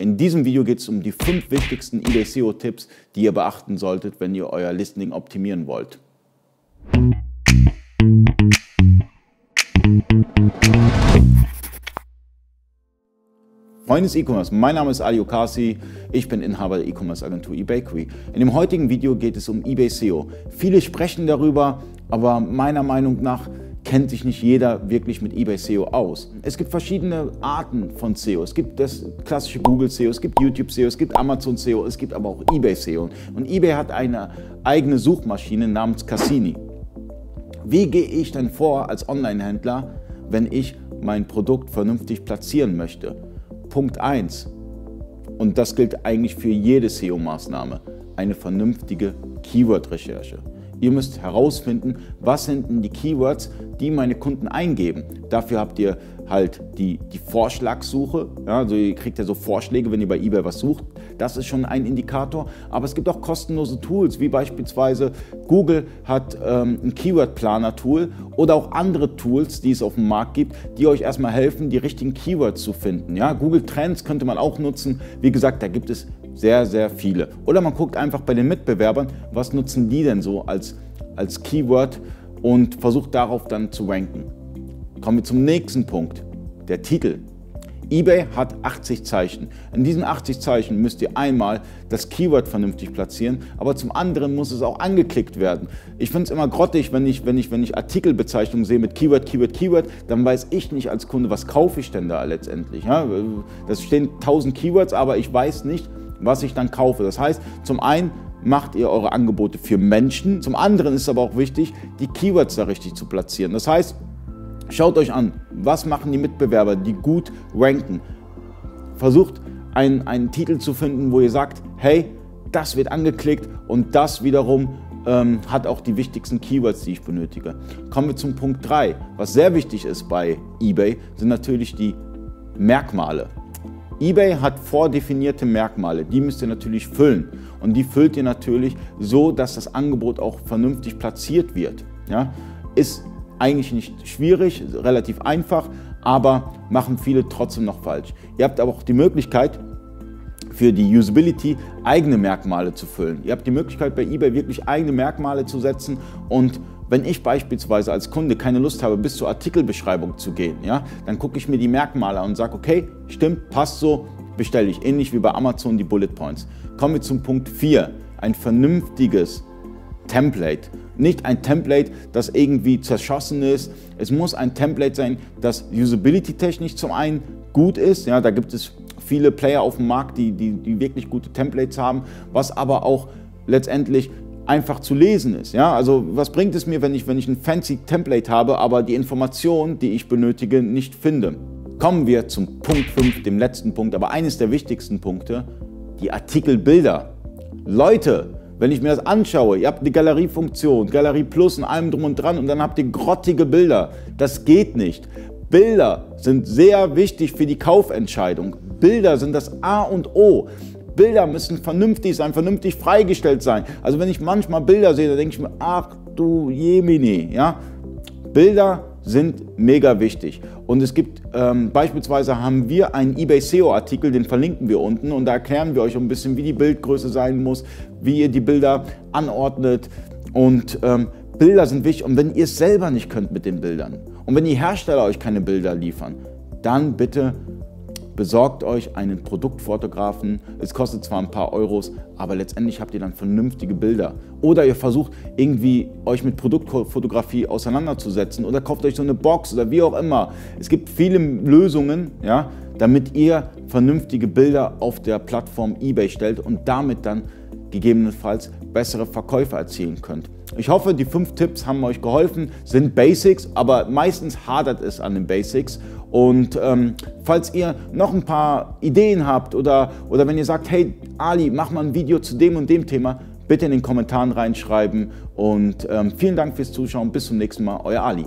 In diesem Video geht es um die 5 wichtigsten eBay SEO-Tipps, die ihr beachten solltet, wenn ihr euer Listing optimieren wollt. Freunde des E-Commerce, mein Name ist Ali Oukassi, ich bin Inhaber der E-Commerce-Agentur eBakery. In dem heutigen Video geht es um eBay SEO. Viele sprechen darüber, aber meiner Meinung nach kennt sich nicht jeder wirklich mit eBay SEO aus. Es gibt verschiedene Arten von SEO. Es gibt das klassische Google SEO, es gibt YouTube SEO, es gibt Amazon SEO, es gibt aber auch eBay SEO. Und eBay hat eine eigene Suchmaschine namens Cassini. Wie gehe ich denn vor als Online-Händler, wenn ich mein Produkt vernünftig platzieren möchte? Punkt 1, und das gilt eigentlich für jede SEO-Maßnahme, eine vernünftige Keyword-Recherche. Ihr müsst herausfinden, was sind denn die Keywords, die meine Kunden eingeben. Dafür habt ihr halt die Vorschlagssuche, ja, also ihr kriegt ja so Vorschläge, wenn ihr bei eBay was sucht. Das ist schon ein Indikator, aber es gibt auch kostenlose Tools, wie beispielsweise Google hat ein Keyword-Planer-Tool oder auch andere Tools, die es auf dem Markt gibt, die euch erstmal helfen, die richtigen Keywords zu finden. Ja, Google Trends könnte man auch nutzen, wie gesagt, da gibt es sehr, sehr viele. Oder man guckt einfach bei den Mitbewerbern, was nutzen die denn so als Keyword und versucht darauf dann zu ranken. Kommen wir zum nächsten Punkt, der Titel. eBay hat 80 Zeichen. In diesen 80 Zeichen müsst ihr einmal das Keyword vernünftig platzieren, aber zum anderen muss es auch angeklickt werden. Ich finde es immer grottig, wenn ich Artikelbezeichnungen sehe mit Keyword, Keyword, Keyword, dann weiß ich nicht als Kunde, was kaufe ich denn da letztendlich. Ja, das stehen 1000 Keywords, aber ich weiß nicht, was ich dann kaufe. Das heißt, zum einen macht ihr eure Angebote für Menschen, zum anderen ist aber auch wichtig, die Keywords da richtig zu platzieren. Das heißt, schaut euch an, was machen die Mitbewerber, die gut ranken. Versucht einen Titel zu finden, wo ihr sagt, hey, das wird angeklickt und das wiederum hat auch die wichtigsten Keywords, die ich benötige. Kommen wir zum Punkt 3. Was sehr wichtig ist bei eBay, sind natürlich die Merkmale. eBay hat vordefinierte Merkmale, die müsst ihr natürlich füllen. Und die füllt ihr natürlich so, dass das Angebot auch vernünftig platziert wird. Ja? Ist eigentlich nicht schwierig, relativ einfach, aber machen viele trotzdem noch falsch. Ihr habt aber auch die Möglichkeit, für die Usability eigene Merkmale zu füllen. Ihr habt die Möglichkeit, bei eBay wirklich eigene Merkmale zu setzen. Und wenn ich beispielsweise als Kunde keine Lust habe, bis zur Artikelbeschreibung zu gehen, ja, dann gucke ich mir die Merkmale an und sage, okay, stimmt, passt so, bestelle ich. Ähnlich wie bei Amazon die Bullet Points. Kommen wir zum Punkt 4, ein vernünftiges Template. Nicht ein Template, das irgendwie zerschossen ist. Es muss ein Template sein, das usability-technisch zum einen gut ist. Ja, da gibt es viele Player auf dem Markt, die wirklich gute Templates haben, was aber auch letztendlich einfach zu lesen ist. Ja, also was bringt es mir, wenn ich ein fancy Template habe, aber die Information, die ich benötige, nicht finde? Kommen wir zum Punkt 5, dem letzten Punkt, aber eines der wichtigsten Punkte, die Artikelbilder. Leute, wenn ich mir das anschaue, ihr habt eine Galeriefunktion, Galerie Plus und allem drum und dran und dann habt ihr grottige Bilder. Das geht nicht. Bilder sind sehr wichtig für die Kaufentscheidung. Bilder sind das A und O. Bilder müssen vernünftig sein, vernünftig freigestellt sein. Also wenn ich manchmal Bilder sehe, dann denke ich mir, ach du Jemini. Ja? Bilder sind mega wichtig. Und es gibt beispielsweise haben wir einen eBay SEO-Artikel, den verlinken wir unten und da erklären wir euch ein bisschen, wie die Bildgröße sein muss, wie ihr die Bilder anordnet und Bilder sind wichtig. Und wenn ihr es selber nicht könnt mit den Bildern und wenn die Hersteller euch keine Bilder liefern, dann bitte besorgt euch einen Produktfotografen. Es kostet zwar ein paar Euros, aber letztendlich habt ihr dann vernünftige Bilder. Oder ihr versucht irgendwie euch mit Produktfotografie auseinanderzusetzen oder kauft euch so eine Box oder wie auch immer. Es gibt viele Lösungen, ja, damit ihr vernünftige Bilder auf der Plattform eBay stellt und damit dann gegebenenfalls bessere Verkäufe erzielen könnt. Ich hoffe, die 5 Tipps haben euch geholfen, sind Basics, aber meistens hadert es an den Basics. Und falls ihr noch ein paar Ideen habt oder wenn ihr sagt, hey Ali, mach mal ein Video zu dem und dem Thema, bitte in den Kommentaren reinschreiben. Und vielen Dank fürs Zuschauen, bis zum nächsten Mal, euer Ali.